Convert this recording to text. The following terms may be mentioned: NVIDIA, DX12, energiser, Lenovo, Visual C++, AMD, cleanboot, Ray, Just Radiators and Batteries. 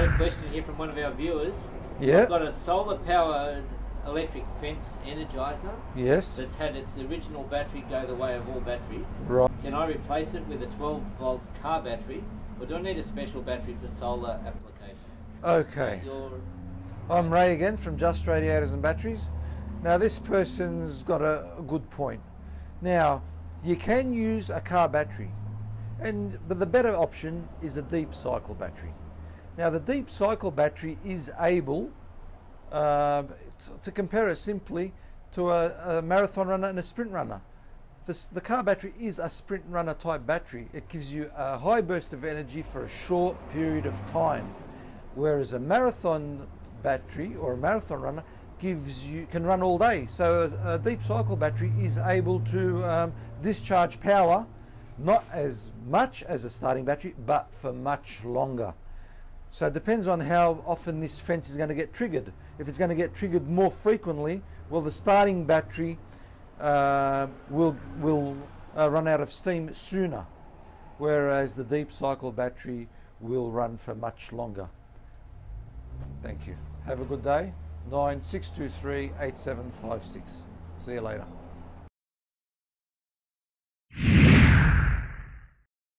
got a question here from one of our viewers. Yeah. I've got a solar powered electric fence energizer. Yes. That's had its original battery go the way of all batteries. Right. Can I replace it with a 12 volt car battery, or do I need a special battery for solar applications? Okay. I'm Ray again from Just Radiators and Batteries. Now this person's got a good point. Now you can use a car battery, but the better option is a deep cycle battery. Now the deep cycle battery is able, to compare it simply to a marathon runner and a sprint runner. The car battery is a sprint runner type battery. It gives you a high burst of energy for a short period of time, whereas a marathon battery or a marathon runner can run all day. So a deep cycle battery is able to discharge power, not as much as a starting battery, but for much longer. So it depends on how often this fence is going to get triggered. If it's going to get triggered more frequently, well, the starting battery will run out of steam sooner, whereas the deep cycle battery will run for much longer. Thank you. Have a good day. 96238756. See you later.